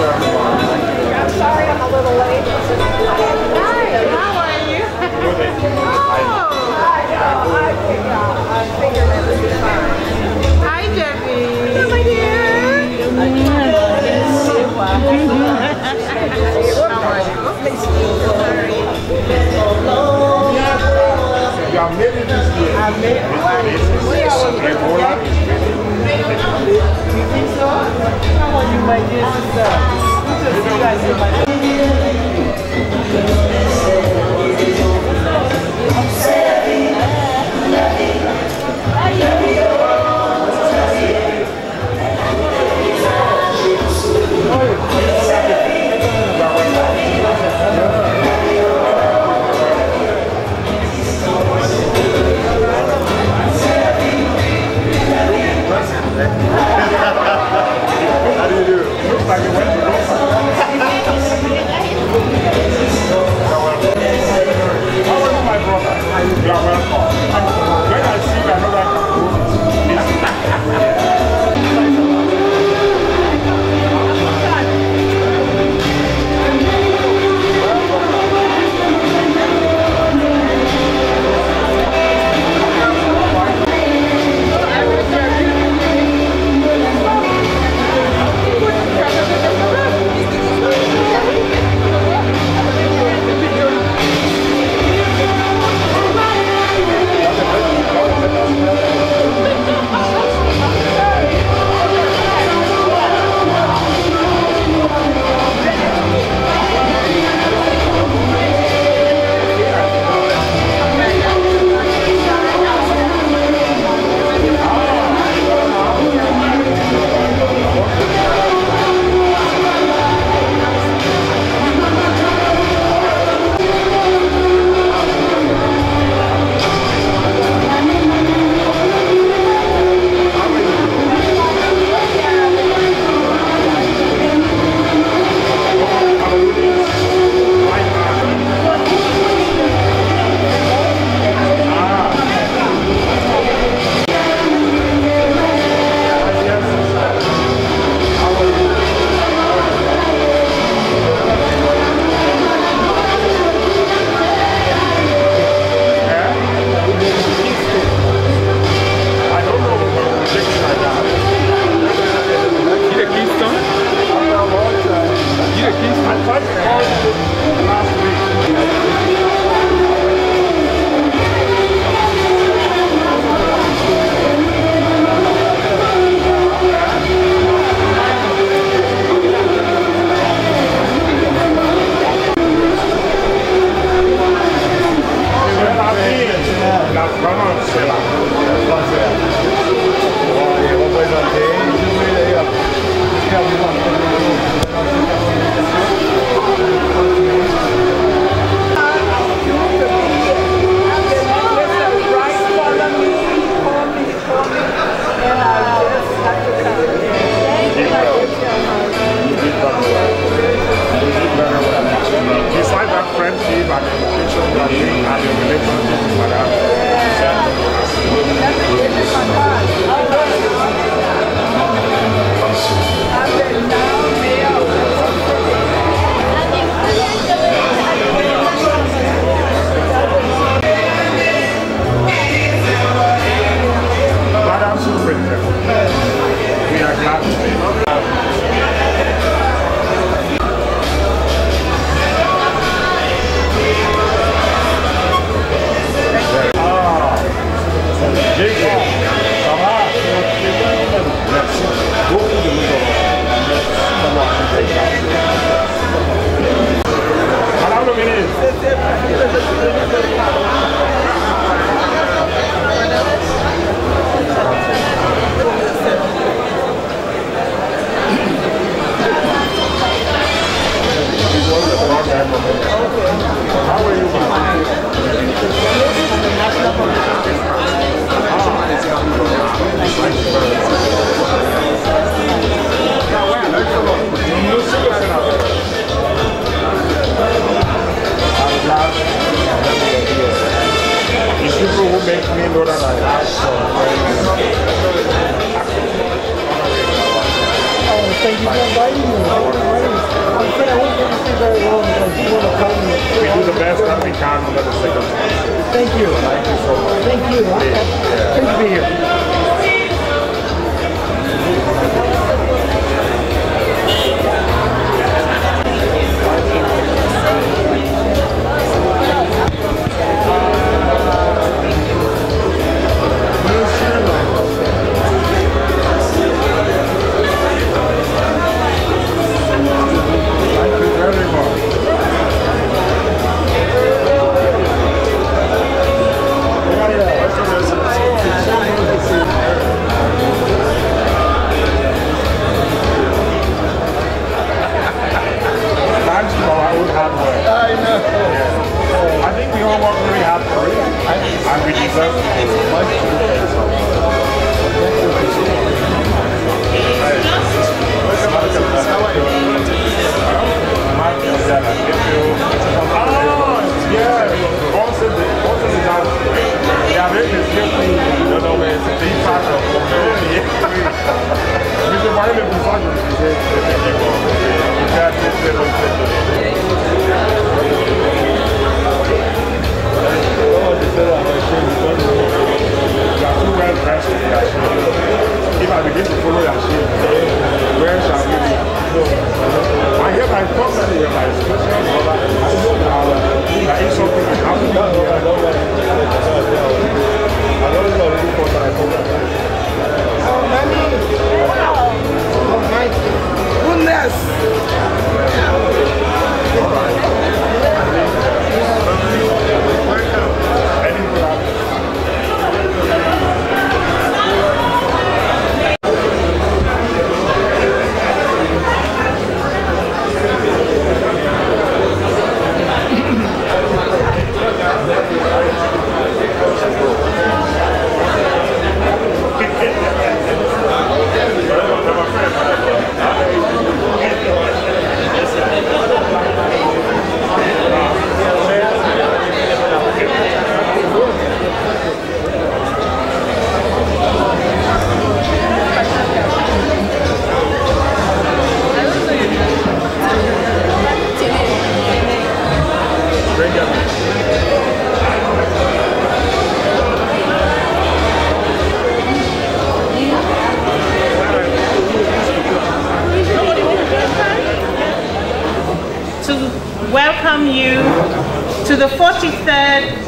I'm sorry I'm a little late. Hi, how are you? I figured it would be fine. Hi, Debbie. Hello, my dear. We do the best that we can under the circumstances. Thank you. Thank you so much. Thank you. Good to be here.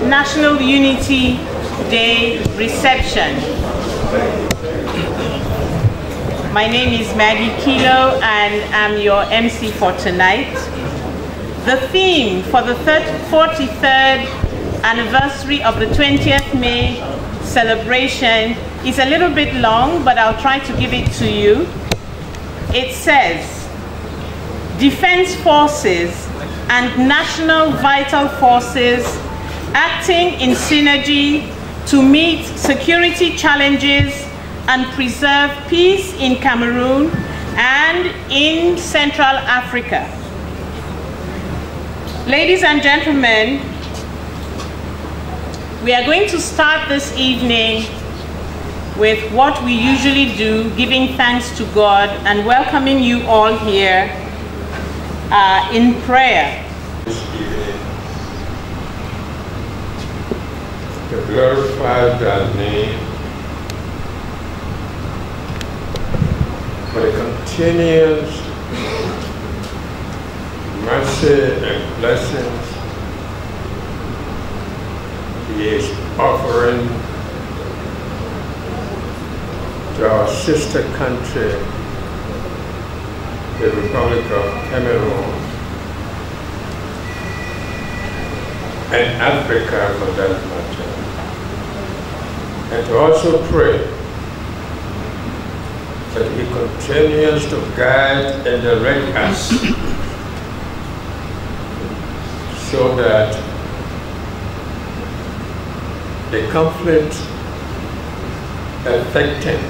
National Unity Day reception. My name is Maggie Kilo and I'm your MC for tonight. The theme for the 43rd anniversary of the 20th May celebration is a little bit long, but I'll try to give it to you. It says, Defense Forces and National Vital Forces acting in synergy to meet security challenges and preserve peace in Cameroon and in Central Africa. Ladies and gentlemen, we are going to start this evening with what we usually do, giving thanks to God and welcoming you all here in prayer. Glorify thy name for the continuous mercy and blessings he is offering to our sister country, the Republic of Cameroon, and Africa for that matter. And to also pray that he continues to guide and direct us so that the conflict affecting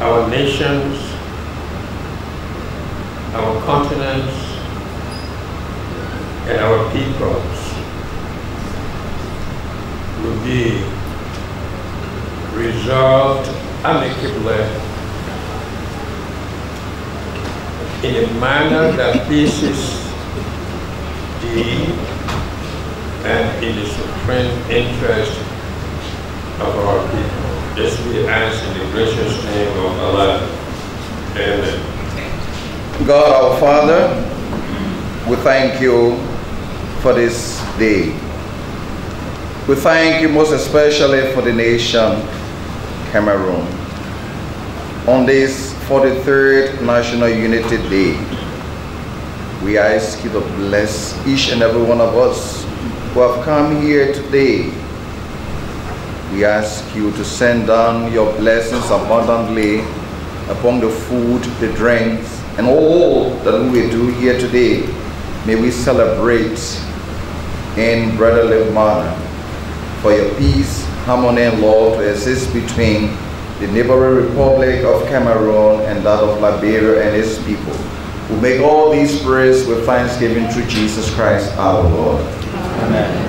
our nations, our continents, and our peoples will be resolved amicably in a manner that pleases thee and in the supreme interest of our people. This we ask in the gracious name of Allah. Amen. God our Father, we thank you for this day. We thank you most especially for the nation Cameroon. On this 43rd National Unity Day, we ask you to bless each and every one of us who have come here today. We ask you to send down your blessings abundantly upon the food, the drinks, and all that we do here today. May we celebrate in brotherly manner. For your peace, harmony, and love to exist between the neighboring Republic of Cameroon and that of Liberia and its people. We make all these prayers with thanksgiving through Jesus Christ our Lord. Amen.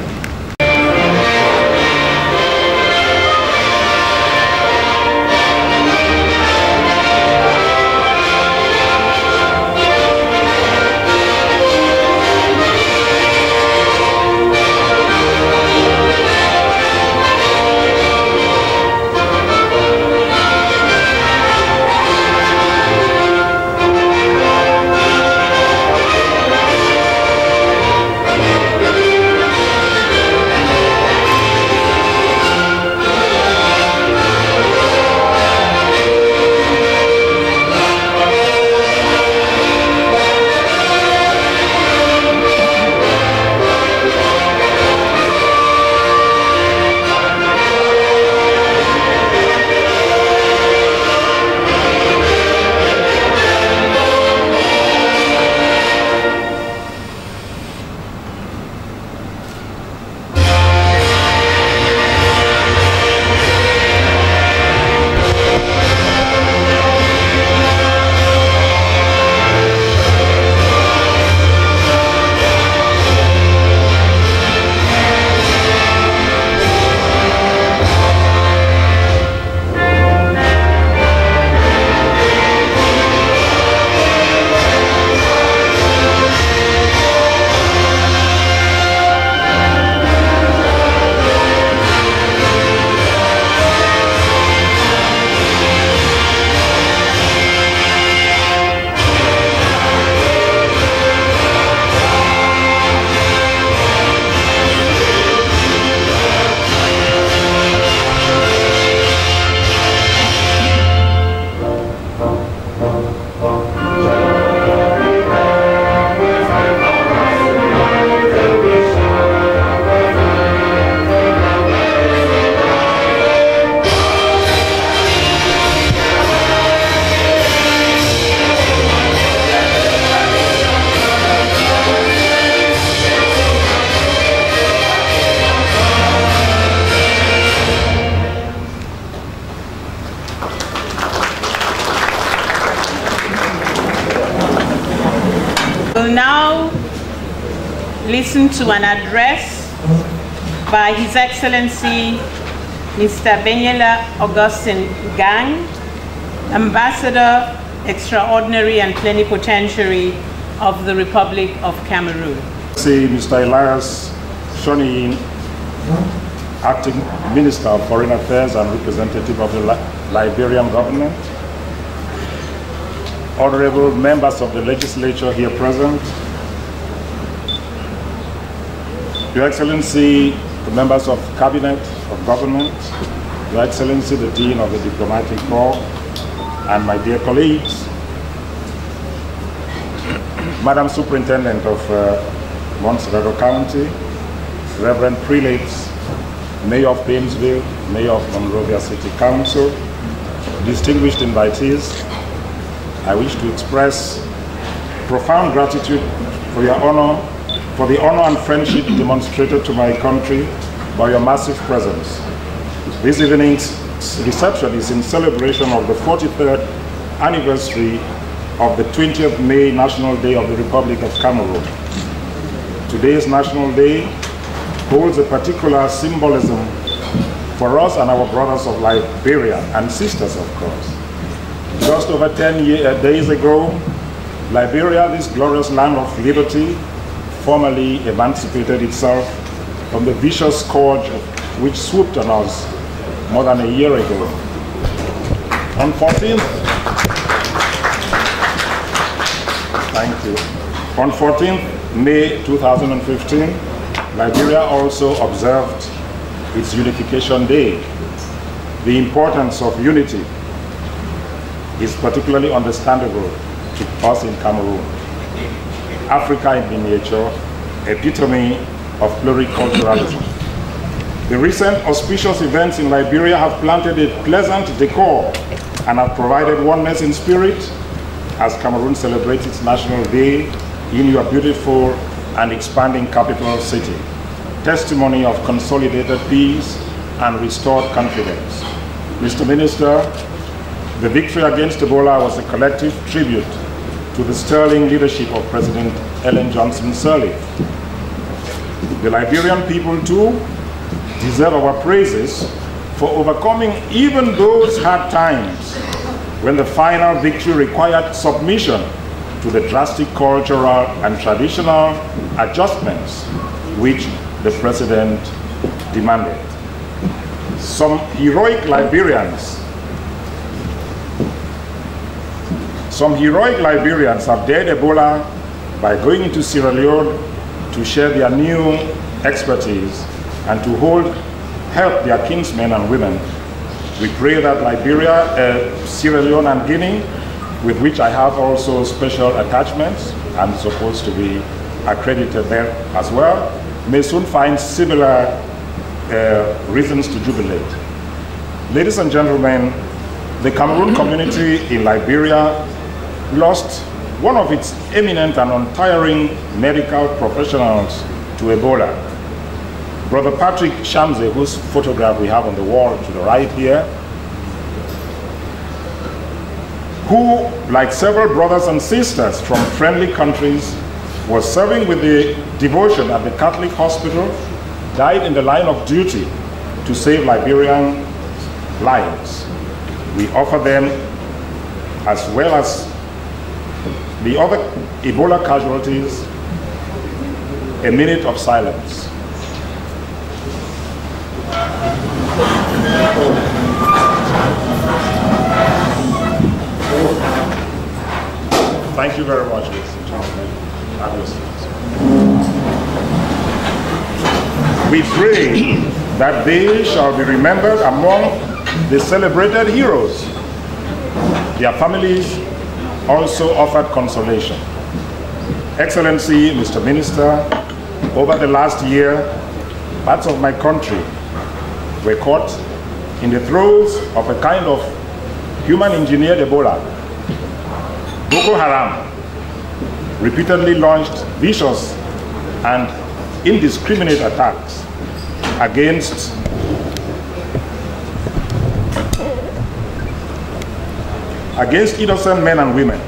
To an address by His Excellency Mr. Benyela Augustin Gang, Ambassador Extraordinary and Plenipotentiary of the Republic of Cameroon. See Mr. Elias Shoney, Acting Minister of Foreign Affairs and Representative of the Liberian Government, honorable members of the legislature here present, Your Excellency, the members of Cabinet of Government, Your Excellency, the Dean of the Diplomatic Corps, and my dear colleagues, Madam Superintendent of Montserrat County, Reverend Prelates, Mayor of Bainesville, Mayor of Monrovia City Council, distinguished invitees, I wish to express profound gratitude for your honor, for the honor and friendship demonstrated to my country by your massive presence. This evening's reception is in celebration of the 43rd anniversary of the 20th May National Day of the Republic of Cameroon. Today's National Day holds a particular symbolism for us and our brothers of Liberia and sisters, of course. Just over 10 days ago, Liberia, this glorious land of liberty, formally emancipated itself from the vicious scourge which swooped on us more than a year ago. On 14th May 2015, Liberia also observed its Unification Day. The importance of unity is particularly understandable to us in Cameroon. Africa in miniature, epitome of pluriculturalism. The recent auspicious events in Liberia have planted a pleasant decor and have provided oneness in spirit as Cameroon celebrates its National Day in your beautiful and expanding capital city. Testimony of consolidated peace and restored confidence. Mr. Minister, the victory against Ebola was a collective tribute to the sterling leadership of President Ellen Johnson Sirleaf. The Liberian people, too, deserve our praises for overcoming even those hard times when the final victory required submission to the drastic cultural and traditional adjustments which the President demanded. Some heroic Liberians have dared Ebola by going into Sierra Leone to share their new expertise and to help their kinsmen and women. We pray that Liberia, Sierra Leone and Guinea, with which I have also special attachments and supposed to be accredited there as well, may soon find similar reasons to jubilate. Ladies and gentlemen, the Cameroon community in Liberia lost one of its eminent and untiring medical professionals to Ebola. Brother Patrick Shamze, whose photograph we have on the wall to the right here, who, like several brothers and sisters from friendly countries, was serving with the devotion at the Catholic hospital, died in the line of duty to save Liberian lives. We offer them, as well as the other Ebola casualties, a minute of silence. Thank you very much, ladies and gentlemen. We pray that they shall be remembered among the celebrated heroes. Their families also offered consolation. Excellency, Mr. Minister, over the last year, parts of my country were caught in the throes of a kind of human-engineered Ebola. Boko Haram repeatedly launched vicious and indiscriminate attacks against innocent men and women,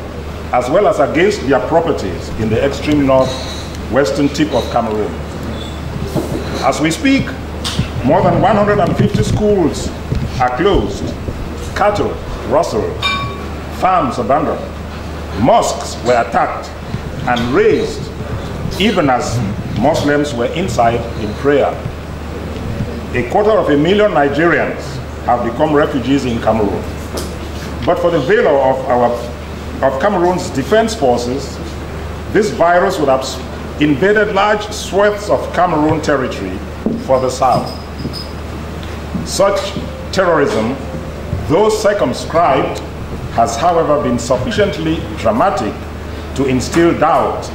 as well as against their properties in the extreme northwestern tip of Cameroon. As we speak, more than 150 schools are closed, cattle rustled, farms abandoned, mosques were attacked and razed, even as Muslims were inside in prayer. A quarter of a million Nigerians have become refugees in Cameroon. But for the valor of Cameroon's defense forces, this virus would have invaded large swaths of Cameroon territory further south. Such terrorism, though circumscribed, has however been sufficiently dramatic to instill doubt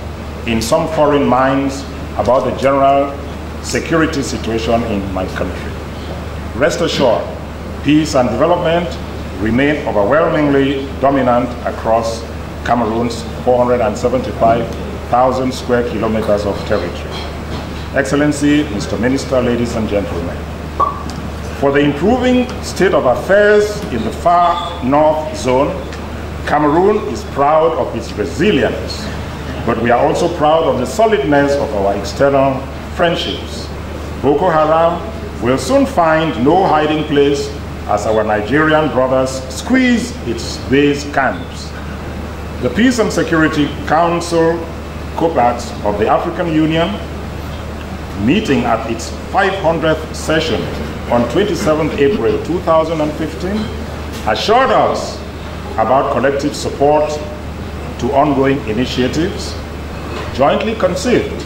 in some foreign minds about the general security situation in my country. Rest assured, peace and development remain overwhelmingly dominant across Cameroon's 475,000 square kilometers of territory. Excellency, Mr. Minister, ladies and gentlemen, for the improving state of affairs in the far north zone, Cameroon is proud of its resilience, but we are also proud of the solidness of our external friendships. Boko Haram will soon find no hiding place as our Nigerian brothers squeeze its base camps. The Peace and Security Council, COPAX, of the African Union, meeting at its 500th session on 27 April 2015, assured us about collective support to ongoing initiatives jointly conceived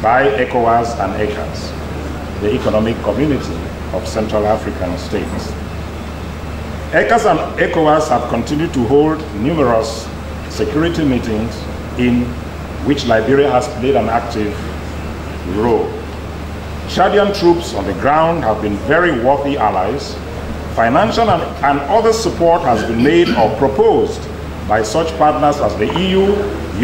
by ECOWAS and ECAS, the Economic Community of Central African States. ECAS and ECOWAS have continued to hold numerous security meetings in which Liberia has played an active role. Chadian troops on the ground have been very worthy allies. Financial and other support has been made or proposed by such partners as the EU,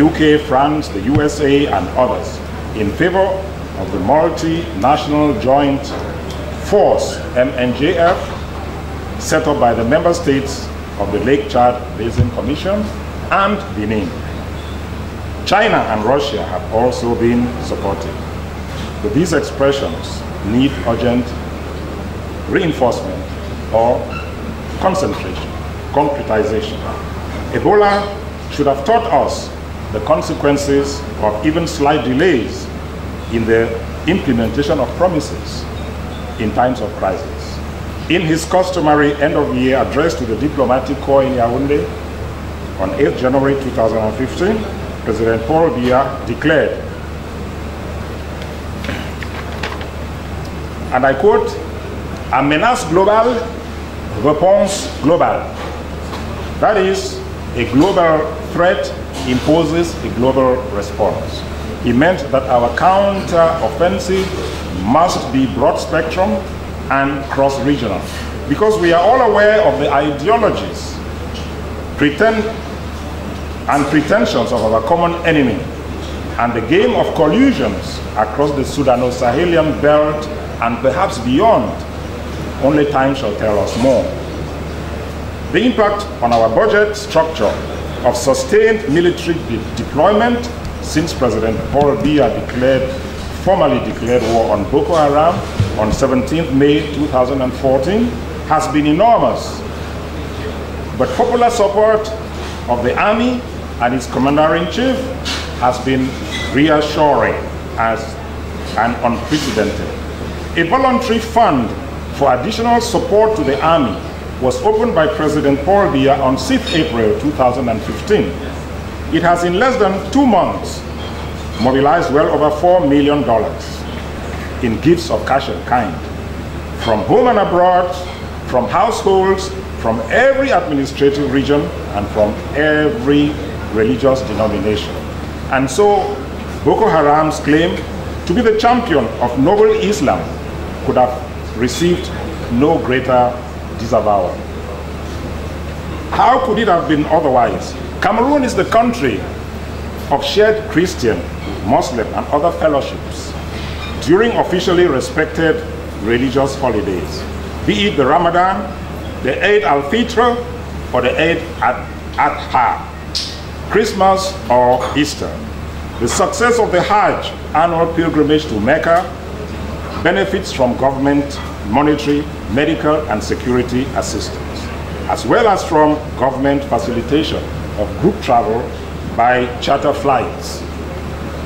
UK, France, the USA, and others in favor of the multinational joint force, MNJF, set up by the member states of the Lake Chad Basin Commission and Benin. China and Russia have also been supportive. But these expressions need urgent reinforcement or concentration, concretization. Ebola should have taught us the consequences of even slight delays in the implementation of promises in times of crisis. In his customary end-of-year address to the diplomatic corps in Yaoundé on 8 January 2015, President Paul Biya declared, and I quote, "A menace globale, réponse globale." That is, a global threat imposes a global response. It meant that our counter-offensive must be broad-spectrum and cross-regional, because we are all aware of the ideologies and pretensions of our common enemy and the game of collusions across the Sudano-Sahelian belt and perhaps beyond. Only time shall tell us more. The impact on our budget structure of sustained military deployment since President Paul Biya formally declared war on Boko Haram on 17 May 2014 has been enormous. But popular support of the Army and its Commander-in-Chief has been reassuring as an unprecedented. A voluntary fund for additional support to the Army was opened by President Paul Biya on 6 April 2015. It has in less than 2 months mobilized well over $4 million in gifts of cash and kind from home and abroad, from households, from every administrative region, and from every religious denomination. And so Boko Haram's claim to be the champion of noble Islam could have received no greater disavowal. How could it have been otherwise? Cameroon is the country of shared Christian, Muslim, and other fellowships during officially respected religious holidays, be it the Ramadan, the Eid al-Fitr, or the Eid al-Adha, Christmas or Easter. The success of the Hajj, annual pilgrimage to Mecca, benefits from government monetary, medical, and security assistance, as well as from government facilitation of group travel by charter flights.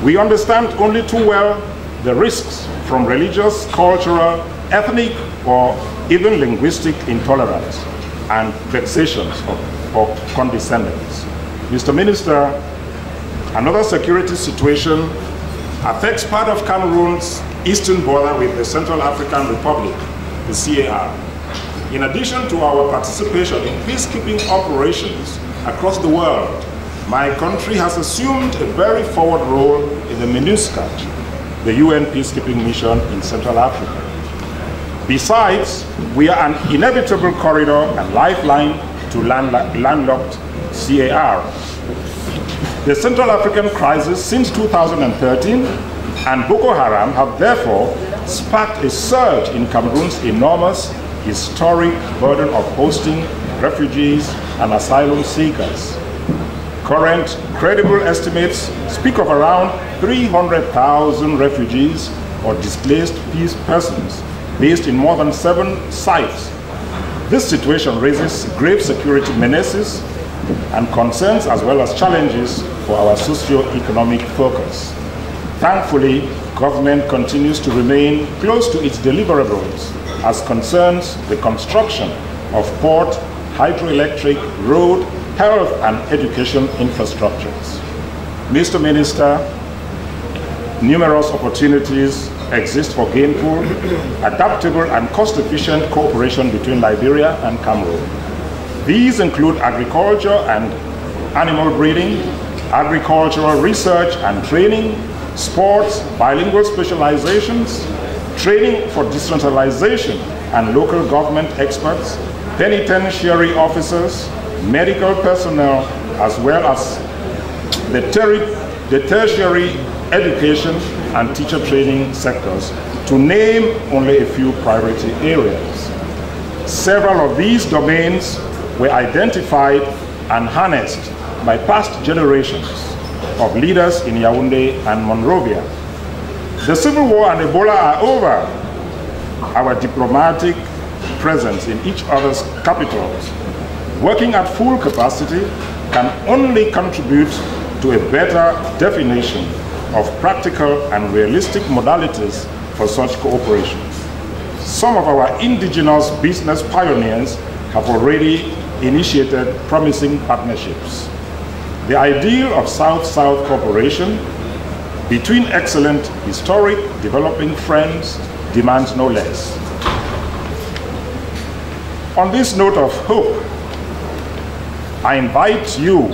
We understand only too well the risks from religious, cultural, ethnic, or even linguistic intolerance and vexations or condescendence. Mr. Minister, another security situation affects part of Cameroon's eastern border with the Central African Republic, the CAR. In addition to our participation in peacekeeping operations across the world, my country has assumed a very forward role in the MINUSCA, the UN peacekeeping mission in Central Africa. Besides, we are an inevitable corridor and lifeline to landlocked CAR. The Central African crisis since 2013 and Boko Haram have therefore sparked a surge in Cameroon's enormous historic burden of hosting refugees and asylum seekers. Current credible estimates speak of around 300,000 refugees or displaced persons based in more than 7 sites. This situation raises grave security menaces and concerns as well as challenges for our socio-economic focus. Thankfully, government continues to remain close to its deliverables as concerns the construction of port, hydroelectric, road, health and education infrastructures. Mr. Minister, numerous opportunities exist for gainful, adaptable and cost-efficient cooperation between Liberia and Cameroon. These include agriculture and animal breeding, agricultural research and training, sports, bilingual specializations, training for decentralization and local government experts, penitentiary officers, medical personnel, as well as the tertiary education and teacher training sectors, to name only a few priority areas. Several of these domains were identified and harnessed by past generations of leaders in Yaoundé and Monrovia. The civil war and Ebola are over. Our diplomatic presence in each other's capitals, working at full capacity, can only contribute to a better definition of practical and realistic modalities for such cooperation. Some of our indigenous business pioneers have already initiated promising partnerships. The ideal of South-South cooperation between excellent historic developing friends demands no less. On this note of hope, I invite you,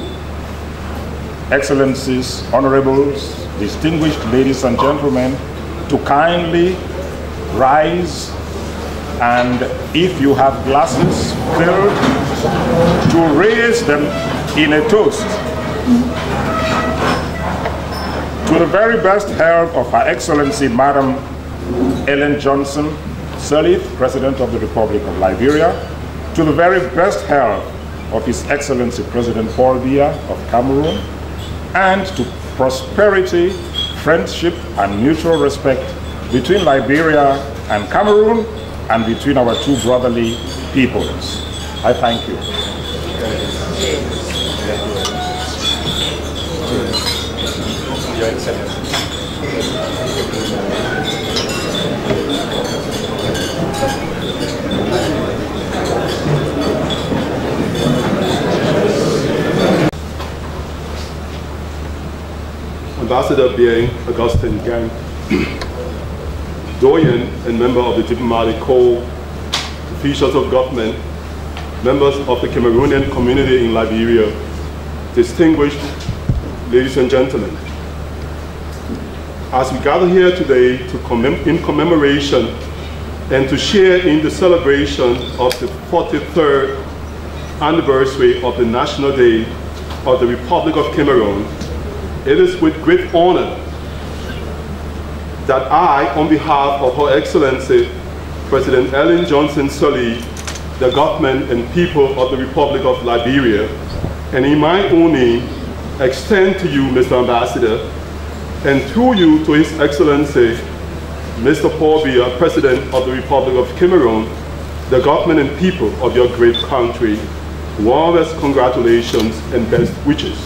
Excellencies, Honorables, distinguished ladies and gentlemen, to kindly rise and, if you have glasses filled, to raise them in a toast to the very best health of Her Excellency Madam Ellen Johnson Sirleaf, President of the Republic of Liberia, to the very best health of His Excellency President Paul Biya of Cameroon, and to prosperity, friendship, and mutual respect between Liberia and Cameroon and between our two brotherly peoples. I thank you. Your Excellency. Ambassador Benyela Augustin Gang, doyen and member of the diplomatic corps, officials of government, members of the Cameroonian community in Liberia, distinguished ladies and gentlemen. As we gather here today to in commemoration and to share in the celebration of the 43rd anniversary of the National Day of the Republic of Cameroon, it is with great honor that I, on behalf of Her Excellency President Ellen Johnson Sirleaf, the government and people of the Republic of Liberia, and in my own name, extend to you, Mr. Ambassador, and through you to His Excellency Mr. Paul Biya, President of the Republic of Cameroon, the government and people of your great country, warmest congratulations and best wishes.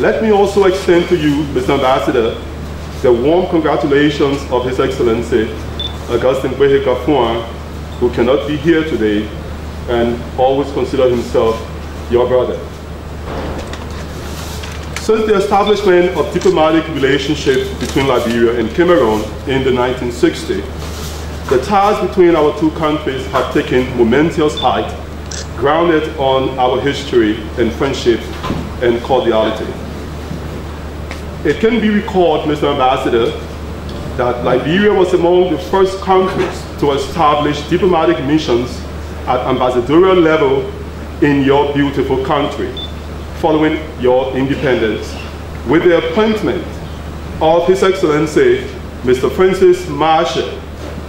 Let me also extend to you, Mr. Ambassador, the warm congratulations of His Excellency Augustin Bwéhé-Gafouin, who cannot be here today and always consider himself your brother. Since the establishment of diplomatic relationships between Liberia and Cameroon in the 1960s, the ties between our two countries have taken momentous height, grounded on our history and friendship and cordiality. It can be recalled, Mr. Ambassador, that Liberia was among the first countries to establish diplomatic missions at ambassadorial level in your beautiful country, following your independence, with the appointment of His Excellency Mr. Francis Marshall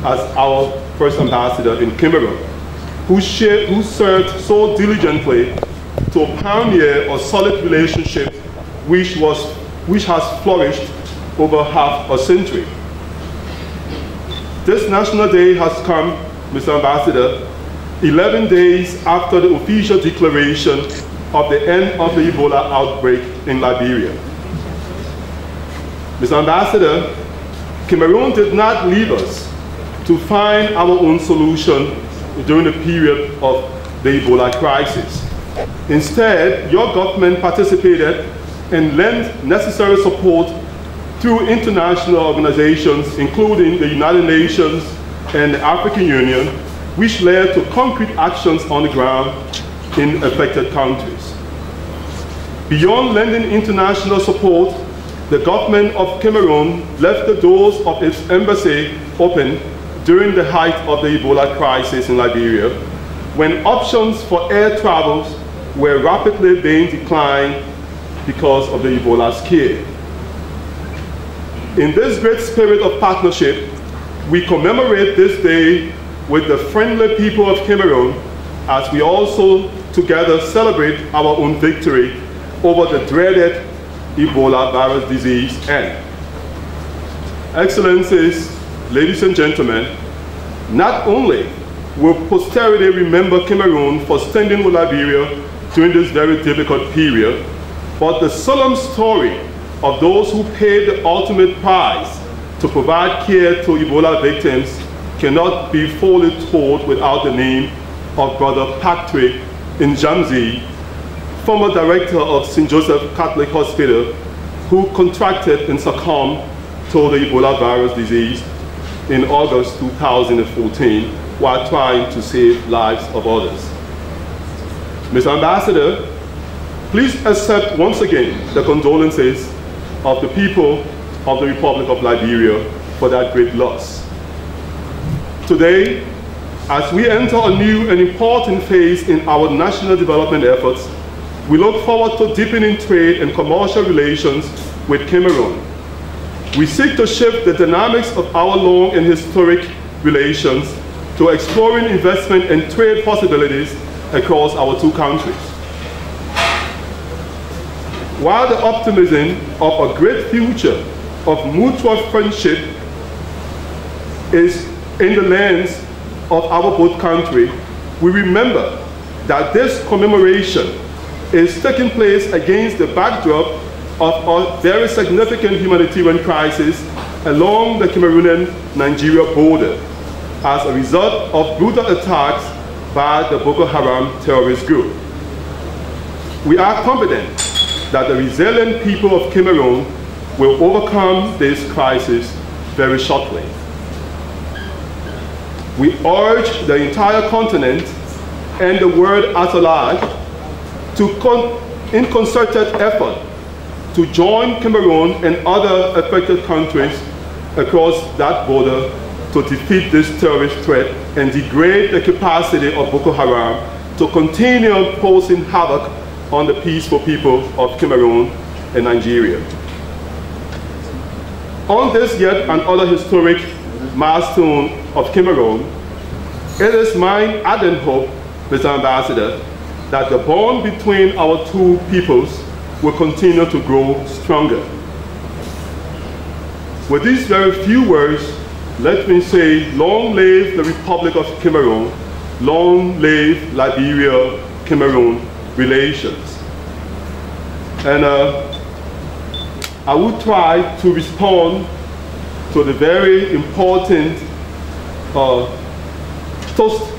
as our first ambassador in Cameroon, who served so diligently to pioneer a solid relationship which has flourished over half a century. This National Day has come, Mr. Ambassador, 11 days after the official declaration of the end of the Ebola outbreak in Liberia. Mr. Ambassador, Cameroon did not leave us to find our own solution during the period of the Ebola crisis. Instead, your government participated and lent necessary support through international organizations, including the United Nations and the African Union, which led to concrete actions on the ground in affected countries. Beyond lending international support, the government of Cameroon left the doors of its embassy open during the height of the Ebola crisis in Liberia, when options for air travels were rapidly being declined because of the Ebola scare. In this great spirit of partnership, we commemorate this day with the friendly people of Cameroon as we also together celebrate our own victory over the dreaded Ebola virus disease. And Excellencies, ladies and gentlemen, not only will posterity remember Cameroon for standing with Liberia during this very difficult period, but the solemn story of those who paid the ultimate price to provide care to Ebola victims cannot be fully told without the name of Brother Patrick Njamzi, former director of St. Joseph Catholic Hospital, who contracted and succumbed to the Ebola virus disease in August 2014 while trying to save lives of others. Mr. Ambassador, please accept once again the condolences of the people of the Republic of Liberia for that great loss. Today, as we enter a new and important phase in our national development efforts, we look forward to deepening trade and commercial relations with Cameroon. We seek to shift the dynamics of our long and historic relations to exploring investment and trade possibilities across our two countries. While the optimism of a great future of mutual friendship is in the lands of our both countries, we remember that this commemoration is taking place against the backdrop of a very significant humanitarian crisis along the Cameroonian-Nigeria border as a result of brutal attacks by the Boko Haram terrorist group. We are confident that the resilient people of Cameroon will overcome this crisis very shortly. We urge the entire continent and the world at large in concerted effort to join Cameroon and other affected countries across that border to defeat this terrorist threat and degrade the capacity of Boko Haram to continue posing havoc on the peaceful people of Cameroon and Nigeria. On this yet another historic milestone of Cameroon, it is my ardent hope, Mr. Ambassador, that the bond between our two peoples will continue to grow stronger. With these very few words, let me say, long live the Republic of Cameroon, long live Liberia-Cameroon relations. And I will try to respond to the very important toast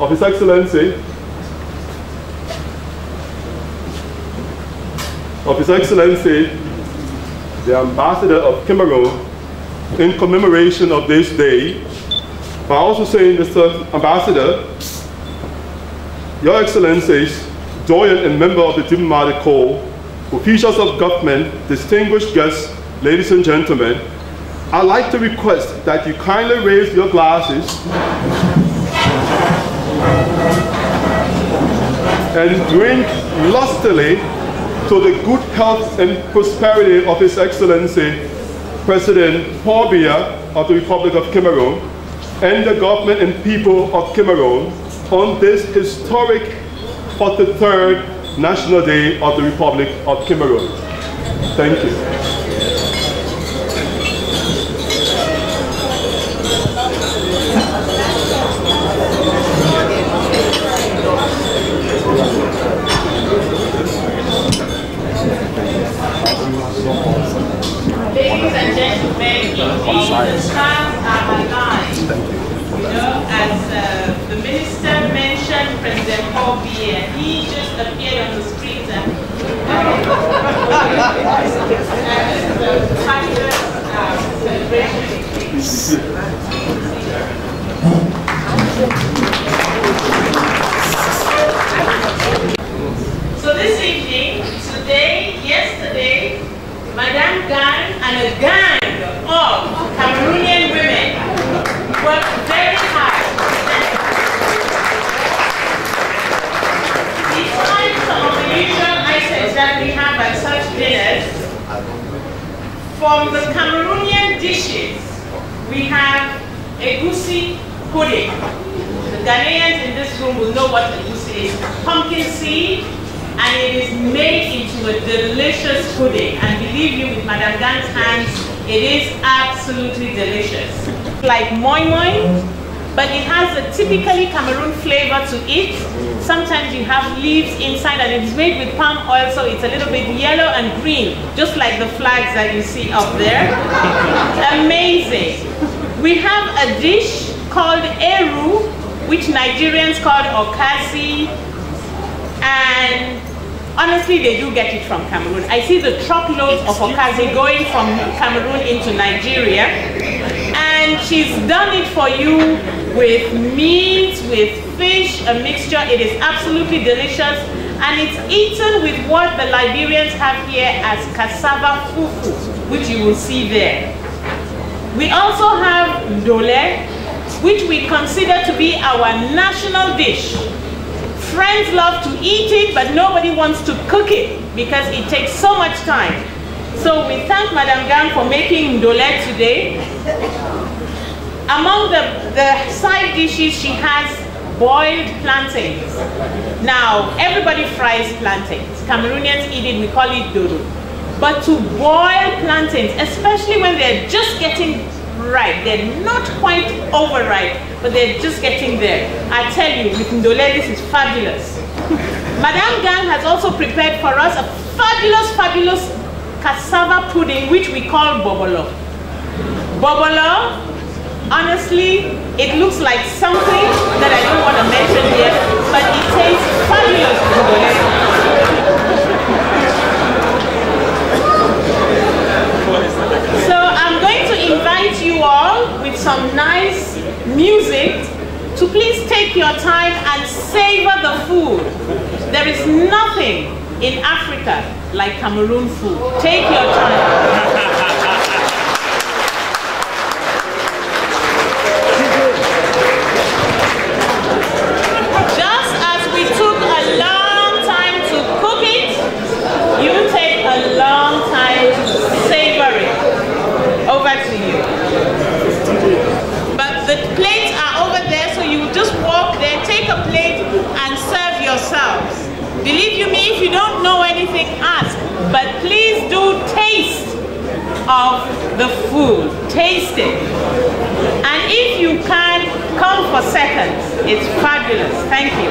of His Excellency, the Ambassador of Cameroon, in commemoration of this day, by also saying, Mr. Ambassador, Your Excellencies, Doyen and member of the Diplomatic Corps, officials of government, distinguished guests, ladies and gentlemen, I'd like to request that you kindly raise your glasses and drink lustily to the good health and prosperity of His Excellency, President Paul Biya of the Republic of Cameroon, and the government and people of Cameroon on this historic 43rd National Day of the Republic of Cameroon. Thank you. Thank you. As the minister mentioned, President Paul Biya, he just appeared on the screen. So this evening, today, yesterday, Madame Gang and a gang of Cameroonian women worked very hard. Despite some of the usual items that we have at such dinners, from the Cameroonian dishes, we have egusi pudding. The Ghanaians in this room will know what egusi is. Pumpkin seed, and it is made into a delicious pudding. And believe you, with Madame Gang's hands, it is absolutely delicious. Like moi moi, but it has a typically Cameroon flavor to it. Sometimes you have leaves inside, and it's made with palm oil, so it's a little bit yellow and green, just like the flags that you see up there. Amazing. We have a dish called eru, which Nigerians call okasi, and honestly they do get it from Cameroon. I see the truckloads of okasi going from Cameroon into Nigeria, and she's done it for you with meat, with fish, a mixture. It is absolutely delicious, and it's eaten with what the Liberians have here as cassava fufu, which you will see there. We also have ndolé, which we consider to be our national dish. Friends love to eat it, but nobody wants to cook it because it takes so much time. So we thank Madame Gang for making ndolé today. Among the side dishes, she has boiled plantains. Now, everybody fries plantains. Cameroonians eat it, we call it dodo. But to boil plantains, especially when they're just getting ripe, they're not quite overripe, but they're just getting there. I tell you, with ndolé, this is fabulous. Madame Gang has also prepared for us a fabulous, fabulous cassava pudding, which we call bobolo. Bobolo, honestly, it looks like something that I don't want to mention here, but it tastes fabulous with ndolé. So I'm going to invite you all with some nice music to please take your time and savor the food. There is nothing in Africa like Cameroon food. Take your time. Believe you me, if you don't know anything, ask. But please do taste of the food. Taste it. And if you can, come for seconds. It's fabulous. Thank you.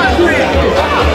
on,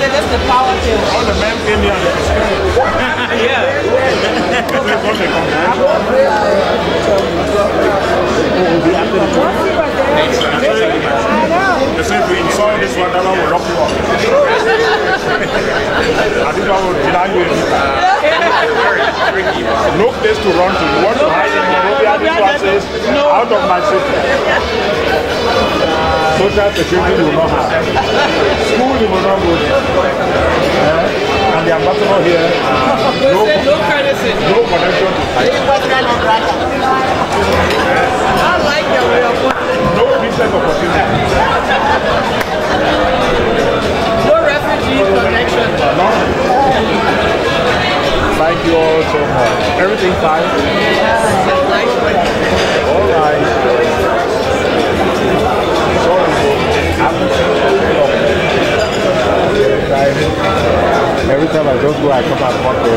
That's the politics. All the men in the other. Yeah. They say if we install this one, that one will rock you off. I think I will deny you everything. No place to run to. You want to hide in Monrovia, this one says, out of my city. Social security will not have. School you will not go to. And the ambassador here, no connection to fight. I like the way of it. No business opportunity. No refugee connection. None. Thank you all so much. Everything fine? All right. Every time I go through, I come out of the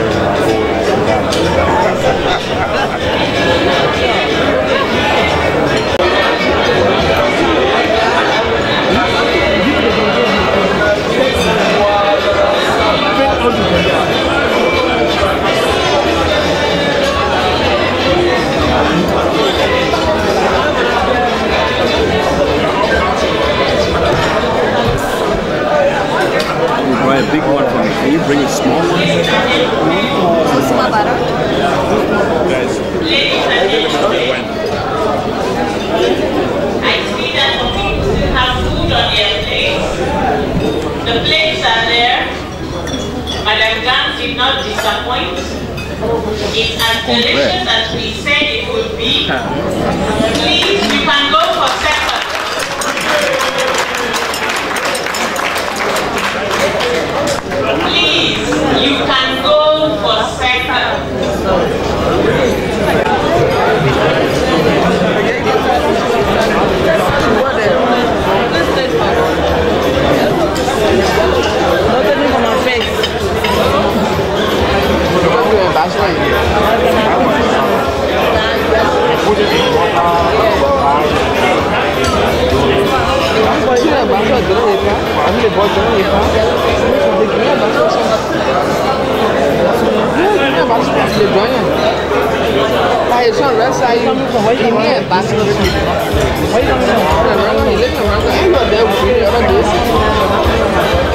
Buy a big one for me. Can you bring a small one? A small bottle? Guys, I see that the people have food on their plates. The plates are there. Madame Gans did not disappoint. It's as delicious as we said it would be. Please, you can go for seconds. Please, you can go for seconds. Nothing on my face. That's right here. They give me a bunch of stuff. Why you don't